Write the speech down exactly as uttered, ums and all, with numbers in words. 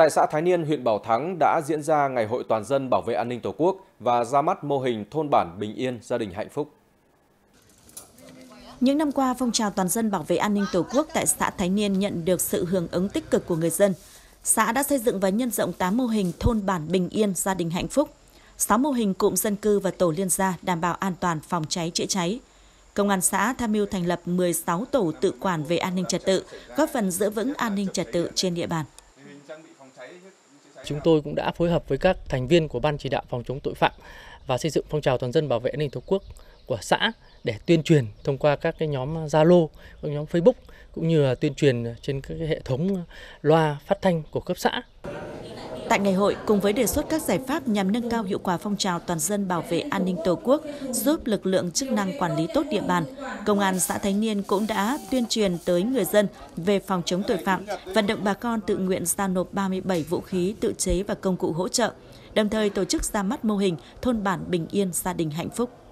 Tại xã Thái Niên, huyện Bảo Thắng đã diễn ra Ngày hội toàn dân bảo vệ an ninh Tổ quốc và ra mắt mô hình thôn bản bình yên, gia đình hạnh phúc. Những năm qua, phong trào toàn dân bảo vệ an ninh Tổ quốc tại xã Thái Niên nhận được sự hưởng ứng tích cực của người dân. Xã đã xây dựng và nhân rộng tám mô hình thôn bản bình yên, gia đình hạnh phúc, sáu mô hình cụm dân cư và tổ liên gia đảm bảo an toàn phòng cháy chữa cháy. Công an xã tham mưu thành lập mười sáu tổ tự quản về an ninh trật tự, góp phần giữ vững an ninh trật tự trên địa bàn. Chúng tôi cũng đã phối hợp với các thành viên của Ban chỉ đạo phòng chống tội phạm và xây dựng phong trào toàn dân bảo vệ an ninh Tổ quốc của xã để tuyên truyền thông qua các cái nhóm Zalo, các nhóm Facebook cũng như là tuyên truyền trên các hệ thống loa phát thanh của cấp xã. Tại ngày hội, cùng với đề xuất các giải pháp nhằm nâng cao hiệu quả phong trào toàn dân bảo vệ an ninh Tổ quốc, giúp lực lượng chức năng quản lý tốt địa bàn, Công an xã Thái Niên cũng đã tuyên truyền tới người dân về phòng chống tội phạm, vận động bà con tự nguyện giao nộp ba mươi bảy vũ khí tự chế và công cụ hỗ trợ, đồng thời tổ chức ra mắt mô hình thôn bản bình yên, gia đình hạnh phúc.